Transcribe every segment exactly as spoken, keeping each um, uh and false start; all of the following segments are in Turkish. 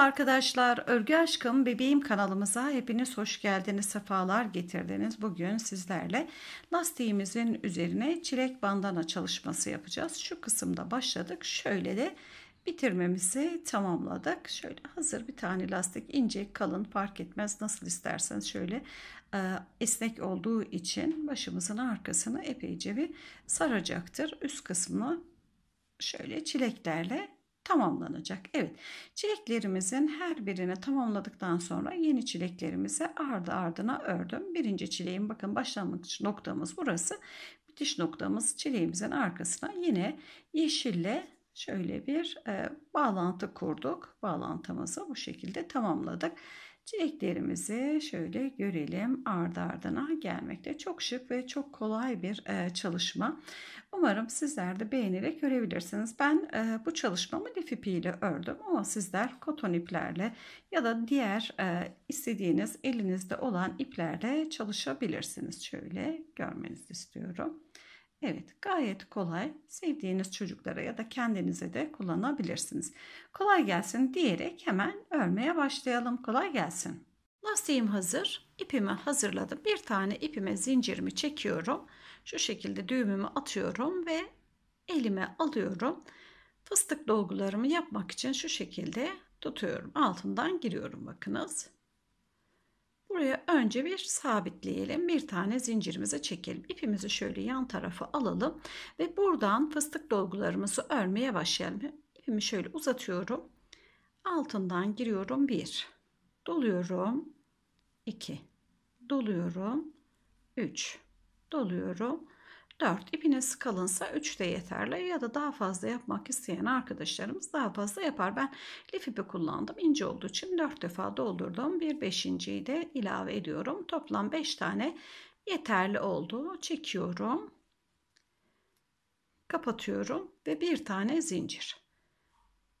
arkadaşlar, Örgü Aşkım Bebeğim kanalımıza hepiniz hoş geldiniz, sefalar getirdiniz. Bugün sizlerle lastiğimizin üzerine çilek bandana çalışması yapacağız. Şu kısımda başladık, şöyle de bitirmemizi tamamladık. Şöyle hazır bir tane lastik, ince kalın fark etmez, nasıl isterseniz. Şöyle e, esnek olduğu için başımızın arkasını epeyce bir saracaktır. Üst kısmı şöyle çileklerle tamamlanacak. Evet, çileklerimizin her birini tamamladıktan sonra yeni çileklerimizi ardı ardına ördüm. Birinci çileğin bakın başlangıç noktamız burası, bitiş noktamız çileğimizin arkasına yine yeşille şöyle bir e, bağlantı kurduk. Bağlantımızı bu şekilde tamamladık. Çileklerimizi şöyle görelim, ardı ardına gelmekte. Çok şık ve çok kolay bir e, çalışma. Umarım sizler de beğenerek görebilirsiniz. Ben e, bu çalışmamı lif ipiyle ördüm ama sizler koton iplerle ya da diğer e, istediğiniz elinizde olan iplerle çalışabilirsiniz. Şöyle görmenizi istiyorum. Evet, gayet kolay. Sevdiğiniz çocuklara ya da kendinize de kullanabilirsiniz. Kolay gelsin diyerek hemen örmeye başlayalım. Kolay gelsin. Lastiğim hazır. İpimi hazırladım. Bir tane ipime zincirimi çekiyorum. Şu şekilde düğümümü atıyorum ve elime alıyorum. Fıstık dolgularımı yapmak için şu şekilde tutuyorum. Altından giriyorum, bakınız. Buraya önce bir sabitleyelim. Bir tane zincirimizi çekelim. İpimizi şöyle yan tarafa alalım ve buradan fıstık dolgularımızı örmeye başlayalım. İpimi şöyle uzatıyorum. Altından giriyorum. bir. Doluyorum. iki. Doluyorum. üç. Doluyorum. dört. İpiniz kalınsa üç de yeterli ya da daha fazla yapmak isteyen arkadaşlarımız daha fazla yapar. Ben lif ipi kullandım, ince olduğu için dört defa doldurdum, bir beşinciyi de ilave ediyorum. Toplam beş tane yeterli oldu. Çekiyorum, kapatıyorum ve bir tane zincir.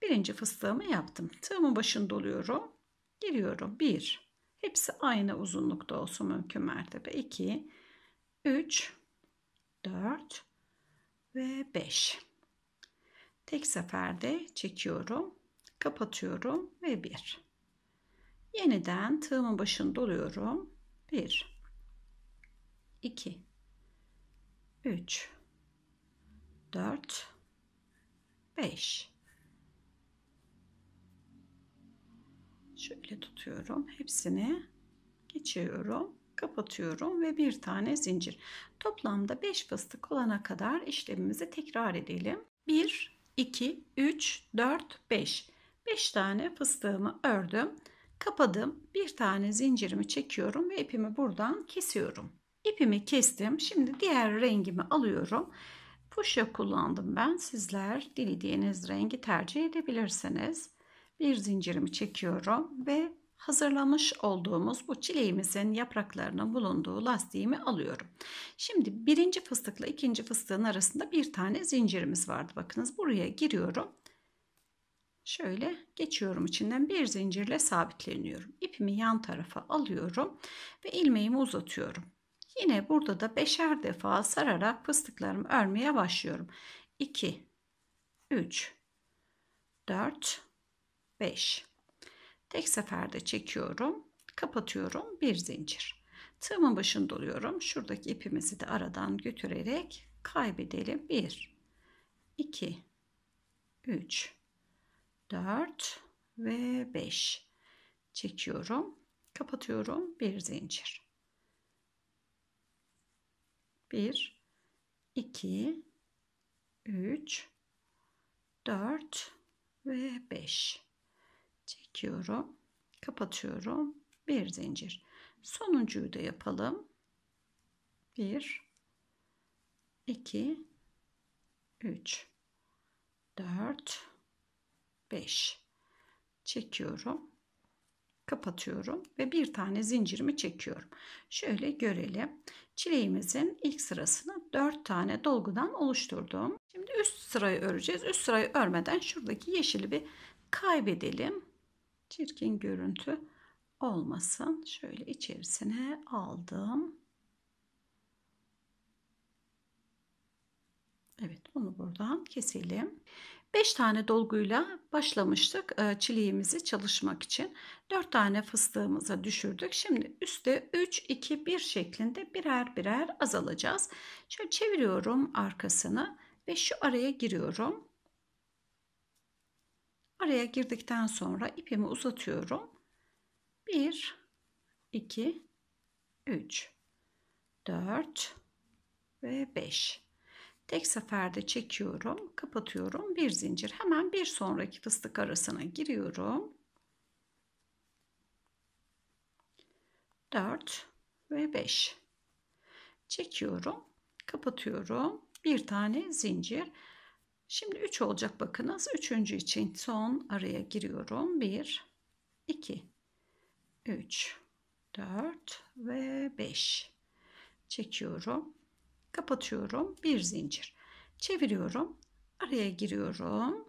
Birinci fıstığımı yaptım, tığımın başını doluyorum, giriyorum. bir, hepsi aynı uzunlukta olsun mümkün mertebe. iki, üç, dört ve beş. Tek seferde çekiyorum, kapatıyorum ve bir. Yeniden tığımın başını doluyorum. bir, iki, üç, dört, beş. Şöyle tutuyorum, hepsini geçiyorum, kapatıyorum ve bir tane zincir. Toplamda beş fıstık olana kadar işlemimizi tekrar edelim. bir, iki, üç, dört, beş. beş tane fıstığımı ördüm, kapadım, bir tane zincirimi çekiyorum ve ipimi buradan kesiyorum. İpimi kestim. Şimdi diğer rengimi alıyorum. Fuşya kullandım ben, sizler dilediğiniz rengi tercih edebilirsiniz. Bir zincirimi çekiyorum ve hazırlamış olduğumuz bu çileğimizin yapraklarının bulunduğu lastiğimi alıyorum. Şimdi birinci fıstıkla ikinci fıstığın arasında bir tane zincirimiz vardı. Bakınız, buraya giriyorum. Şöyle geçiyorum, içinden bir zincirle sabitleniyorum. İpimi yan tarafa alıyorum ve ilmeğimi uzatıyorum. Yine burada da beşer defa sararak fıstıklarımı örmeye başlıyorum. iki, üç, dört, beş. Tek seferde çekiyorum, kapatıyorum, bir zincir. Tığımın başını doluyorum. Şuradaki ipimizi de aradan götürerek kaybedelim. bir, iki, üç, dört ve beş. Çekiyorum, kapatıyorum, bir zincir. bir, iki, üç, dört ve beş. Çekiyorum, kapatıyorum, bir zincir. Sonuncuyu da yapalım. bir, iki, üç, dört, beş. Çekiyorum, kapatıyorum ve bir tane zincirimi çekiyorum. Şöyle görelim. Çileğimizin ilk sırasını dört tane dolgudan oluşturdum. Şimdi üst sırayı öreceğiz. Üst sırayı örmeden şuradaki yeşili bir kaybedelim. Çirkin görüntü olmasın. Şöyle içerisine aldım. Evet, bunu buradan keselim. beş tane dolguyla başlamıştık çileğimizi çalışmak için. dört tane fıstığımıza düşürdük. Şimdi üstte üç, iki, bir şeklinde birer birer azalacağız. Şöyle çeviriyorum arkasını ve şu araya giriyorum. Araya girdikten sonra ipimi uzatıyorum. bir, iki, üç, dört ve beş. Tek seferde çekiyorum, kapatıyorum, bir zincir. Hemen bir sonraki fıstık arasına giriyorum. dört ve beş. Çekiyorum, kapatıyorum. Bir tane zincir. Şimdi üç olacak, bakınız. Üçüncü için son araya giriyorum. bir, iki, üç, dört ve beş. Çekiyorum. Kapatıyorum, bir zincir, çeviriyorum, araya giriyorum.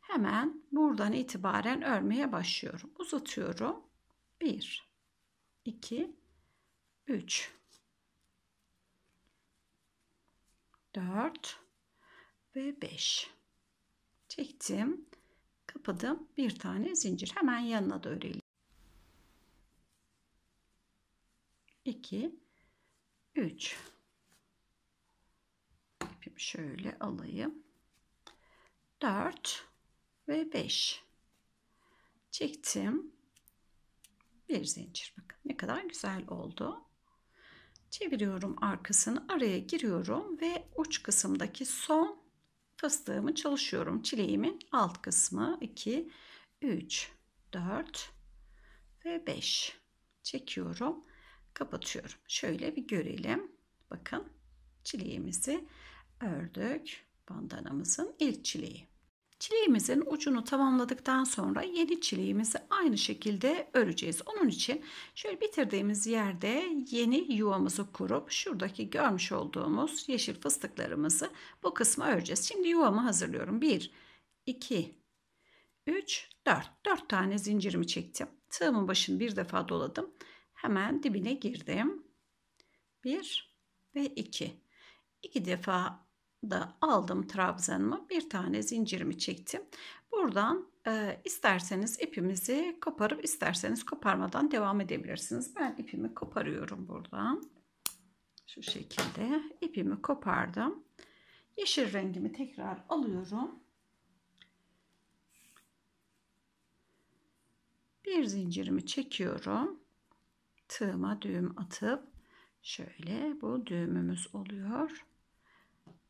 Hemen buradan itibaren örmeye başlıyorum. Uzatıyorum. bir, iki, üç, dört ve beş. Çektim, kapadım, bir tane zincir. Hemen yanına da örelim. iki, üç. Şöyle alayım. dört ve beş. Çektim. Bir zincir. Bakın ne kadar güzel oldu. Çeviriyorum arkasını. Araya giriyorum ve uç kısımdaki son fıstığımı çalışıyorum. Çileğimin alt kısmı. iki, üç, dört ve beş. Çekiyorum. Kapatıyorum. Şöyle bir görelim. Bakın çileğimizi ördük. Bandanamızın ilk çileği. Çileğimizin ucunu tamamladıktan sonra yeni çileğimizi aynı şekilde öreceğiz. Onun için şöyle bitirdiğimiz yerde yeni yuvamızı kurup şuradaki görmüş olduğumuz yeşil fıstıklarımızı bu kısma öreceğiz. Şimdi yuvamı hazırlıyorum. bir, iki, üç, dört. dört tane zincirimi çektim. Tığımın başını bir defa doladım. Hemen dibine girdim. bir ve iki. İki defa da aldım trabzanımı, bir tane zincirimi çektim. Buradan e, isterseniz ipimizi koparıp isterseniz koparmadan devam edebilirsiniz. Ben ipimi koparıyorum buradan. Şu şekilde ipimi kopardım. Yeşil rengimi tekrar alıyorum. Bir zincirimi çekiyorum. Tığıma düğüm atıp şöyle bu düğümümüz oluyor.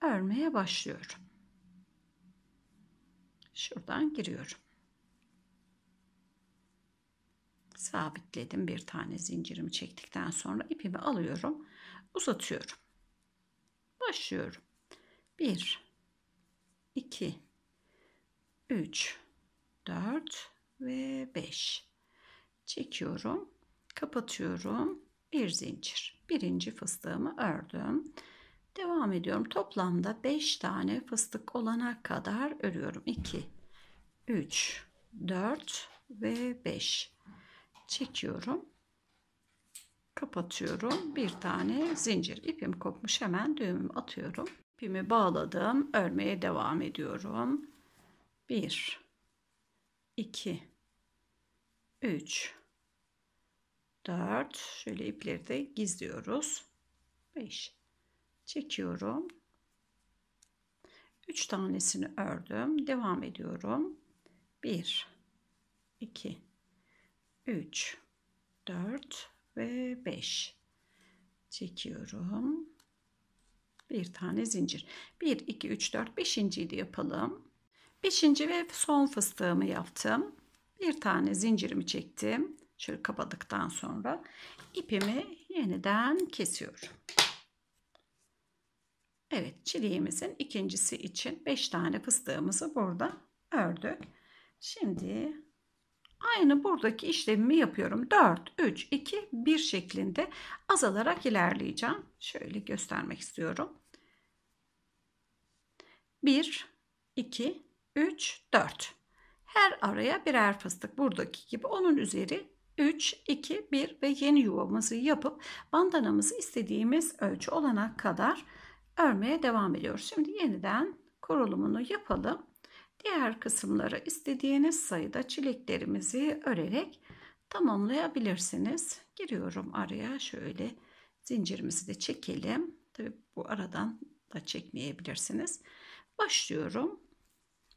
Örmeye başlıyorum. Şuradan giriyorum. Sabitledim. Bir tane zincirimi çektikten sonra ipimi alıyorum. Uzatıyorum. Başlıyorum. bir, iki, üç, dört ve beş. Çekiyorum. Kapatıyorum. Bir zincir. Birinci fıstığımı ördüm. Devam ediyorum. Toplamda beş tane fıstık olana kadar örüyorum. iki, üç, dört ve beş. Çekiyorum. Kapatıyorum. Bir tane zincir. İpim kopmuş. Hemen düğümümü atıyorum. İpimi bağladım. Örmeye devam ediyorum. bir, iki, üç, dört. Şöyle ipleri de gizliyoruz. beş. Çekiyorum. üç tanesini ördüm. Devam ediyorum. bir, iki, üç, dört ve beş. Çekiyorum. Bir tane zincir. bir, iki, üç, dört. beşinciyi de yapalım. beşinci ve son fıstığımı yaptım. Bir tane zincirimi çektim. Şöyle kapadıktan sonra ipimi yeniden kesiyorum. Evet, çileğimizin ikincisi için beş tane fıstığımızı burada ördük. Şimdi aynı buradaki işlemimi yapıyorum. dört, üç, iki, bir şeklinde azalarak ilerleyeceğim. Şöyle göstermek istiyorum. bir, iki, üç, dört. Her araya birer fıstık, buradaki gibi. Onun üzeri üç, iki, bir ve yeni yuvamızı yapıp bandanamızı istediğimiz ölçü olana kadar örmeye devam ediyoruz. Şimdi yeniden kurulumunu yapalım. diğer kısımları istediğiniz sayıda çileklerimizi örerek tamamlayabilirsiniz. Giriyorum araya, şöyle zincirimizi de çekelim. Tabii bu aradan da çekmeyebilirsiniz. Başlıyorum.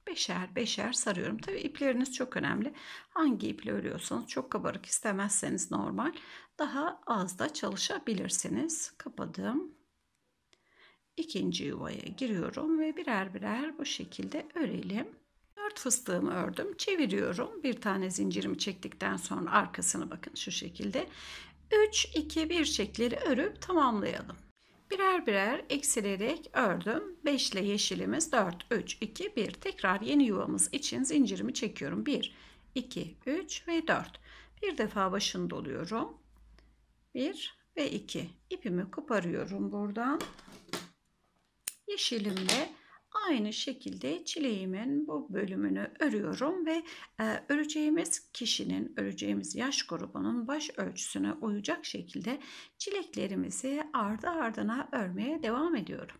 Beşer beşer sarıyorum. Tabii ipleriniz çok önemli. Hangi iple örüyorsanız, çok kabarık istemezseniz normal, daha az da çalışabilirsiniz. Kapadım. İkinci yuvaya giriyorum ve birer birer bu şekilde örelim. Dört fıstığımı ördüm. Çeviriyorum. Bir tane zincirimi çektikten sonra arkasını bakın şu şekilde. üç iki bir şekilleri örüp tamamlayalım. Birer birer eksilerek ördüm. beş ile yeşilimiz dört, üç, iki, bir. Tekrar yeni yuvamız için zincirimi çekiyorum. bir, iki, üç ve dört. Bir defa başını doluyorum. bir ve iki. İpimi koparıyorum buradan. Yeşilimle aynı şekilde çileğimin bu bölümünü örüyorum ve e, öreceğimiz kişinin, öreceğimiz yaş grubunun baş ölçüsüne uyacak şekilde çileklerimizi ardı ardına örmeye devam ediyorum.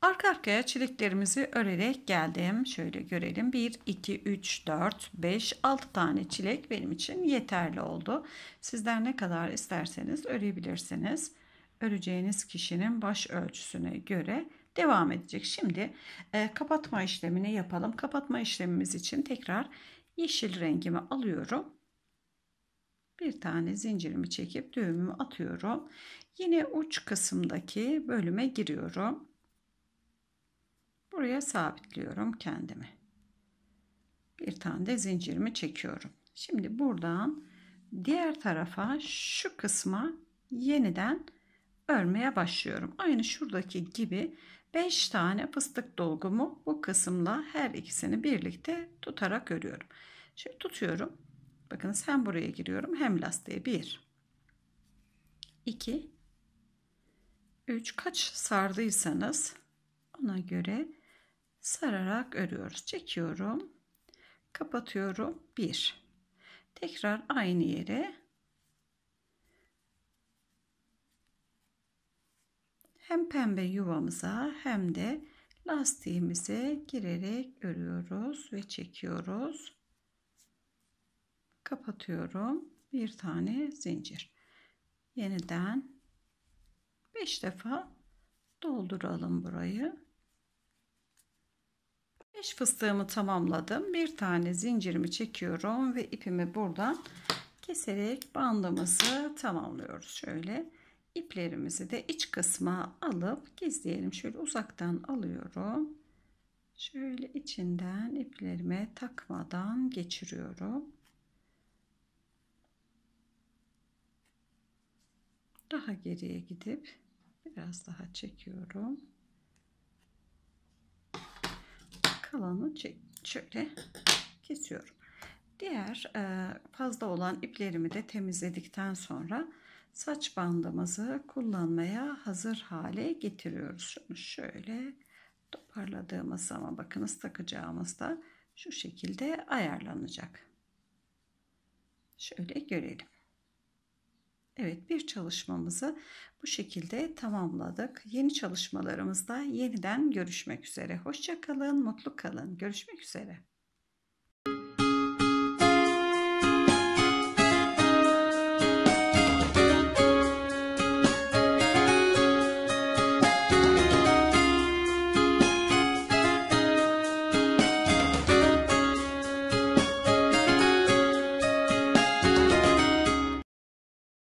Arka arkaya çileklerimizi örerek geldim. Şöyle görelim. bir, iki, üç, dört, beş, altı tane çilek benim için yeterli oldu. Sizler ne kadar isterseniz örebilirsiniz. Öreceğiniz kişinin baş ölçüsüne göre devam edecek. Şimdi e, kapatma işlemini yapalım. Kapatma işlemimiz için tekrar yeşil rengimi alıyorum. Bir tane zincirimi çekip düğümümü atıyorum. Yine uç kısımdaki bölüme giriyorum. Buraya sabitliyorum kendimi. Bir tane de zincirimi çekiyorum. Şimdi buradan diğer tarafa, şu kısma yeniden örmeye başlıyorum. Aynı şuradaki gibi beş tane fıstık dolgumu bu kısımla her ikisini birlikte tutarak örüyorum. Şimdi tutuyorum. Bakınız, hem buraya giriyorum hem lastiğe. bir, iki, üç, kaç sardıysanız ona göre sararak örüyoruz. Çekiyorum. Kapatıyorum. bir. Tekrar aynı yere. Hem pembe yuvamıza hem de lastiğimize girerek örüyoruz ve çekiyoruz. Kapatıyorum. Bir tane zincir. Yeniden beş defa dolduralım burayı. beş fıstığımı tamamladım. Bir tane zincirimi çekiyorum ve ipimi buradan keserek bandımızı tamamlıyoruz. Şöyle. İplerimizi de iç kısma alıp gizleyelim. Şöyle uzaktan alıyorum. Şöyle içinden iplerime takmadan geçiriyorum. Daha geriye gidip biraz daha çekiyorum. Kalanı şöyle kesiyorum. Diğer fazla olan iplerimi de temizledikten sonra saç bandımızı kullanmaya hazır hale getiriyoruz. Şöyle toparladığımız zaman bakınız, takacağımızda şu şekilde ayarlanacak. Şöyle görelim. Evet, bir çalışmamızı bu şekilde tamamladık. Yeni çalışmalarımızda yeniden görüşmek üzere. Hoşça kalın, mutlu kalın. Görüşmek üzere.